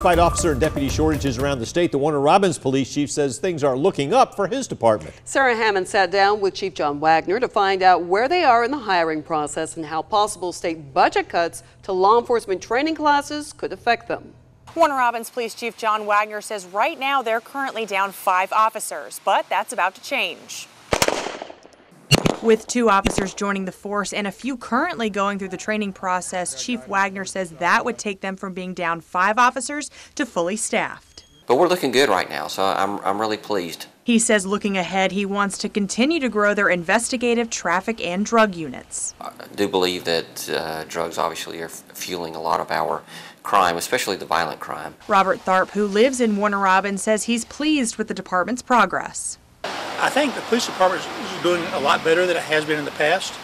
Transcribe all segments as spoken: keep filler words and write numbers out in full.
Despite officer and deputy shortages around the state, the Warner Robins police chief says things are looking up for his department. Sarah Hammond sat down with Chief John Wagner to find out where they are in the hiring process and how possible state budget cuts to law enforcement training classes could affect them. Warner Robins Police Chief John Wagner says right now they're currently down five officers, but that's about to change. With two officers joining the force and a few currently going through the training process, Chief Wagner says that would take them from being down five officers to fully staffed. But we're looking good right now, so I'm, I'm really pleased. He says looking ahead, he wants to continue to grow their investigative, traffic, and drug units. I do believe that uh, drugs obviously are fueling a lot of our crime, especially the violent crime. Robert Tharp, who lives in Warner Robins, says he's pleased with the department's progress. I think the police department is doing a lot better than it has been in the past.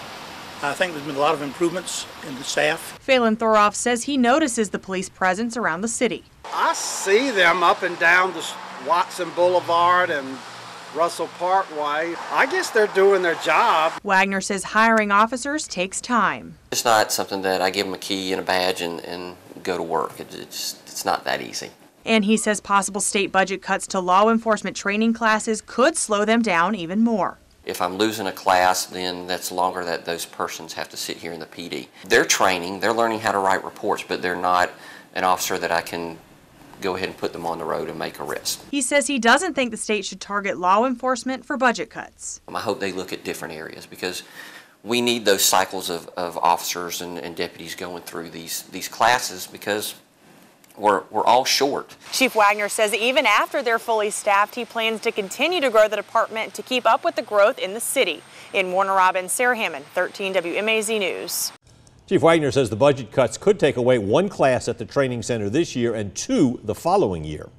I think there's been a lot of improvements in the staff. Phelan Thoroff says he notices the police presence around the city. I see them up and down the Watson Boulevard and Russell Parkway. I guess they're doing their job. Wagner says hiring officers takes time. It's not something that I give them a key and a badge and, and go to work. It, it's, it's not that easy. And he says possible state budget cuts to law enforcement training classes could slow them down even more. If I'm losing a class, then that's longer that those persons have to sit here in the P D. They're training, they're learning how to write reports, but they're not an officer that I can go ahead and put them on the road and make arrests. He says he doesn't think the state should target law enforcement for budget cuts. I hope they look at different areas because we need those cycles of, of officers and, and deputies going through these, these classes because We're, we're all short. Chief Wagner says even after they're fully staffed, he plans to continue to grow the department to keep up with the growth in the city. In Warner Robins, Sarah Hammond, thirteen W M A Z News. Chief Wagner says the budget cuts could take away one class at the training center this year and two the following year.